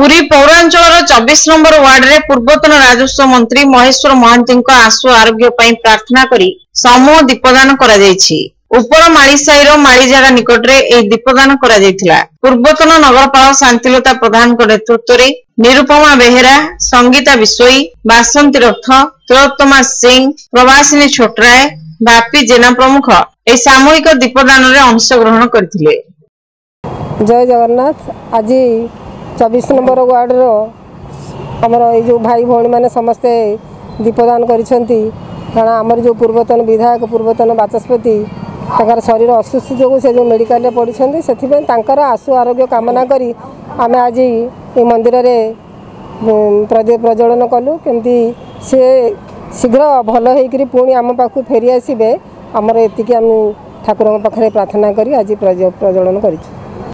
Puri पौरांचल 24 number ward रे पूर्वतन राजस्व मंत्री महेश्वर महांती आशु आरोग्य प्रार्थना करी समूह दीपदान उपर मालीसाईर मालीजाड़ा निकट दीपदान पूर्वतन नगरपाल शांतिलता प्रधान नेतृत्व में निरुपमा बेहेरा, संगीता बिशोई, बासंती रथ, तिलोत्तमा सिंह, प्रवासिनी छोटराय, बापी जेना प्रमुख ए सामूहिक दीपदान अंश ग्रहण करथिले। जय जगन्नाथ। आज 24 नंबर वार्ड रो हमर ए जो भाई भौणी माने समस्ते दीपदान करिसेंती। कारण हमर जो पूर्वतन विधायक पूर्वतन बाचस्पति तकर शरीर अस्वस्थ जो से जो मेडिकल रे पड़िसेंती सेथि पे तांकर आशु आरोग्य कामना करी आमे आज ए मंदिर रे प्रदीप प्रज्वलन कलु। केमती से शीघ्र भल हेकरी पुणी आम पाखु फेरी आसीबे हमर एतिकी हम ठाकुर पाखरे प्रार्थना करी आज प्रज्वलन करिछु।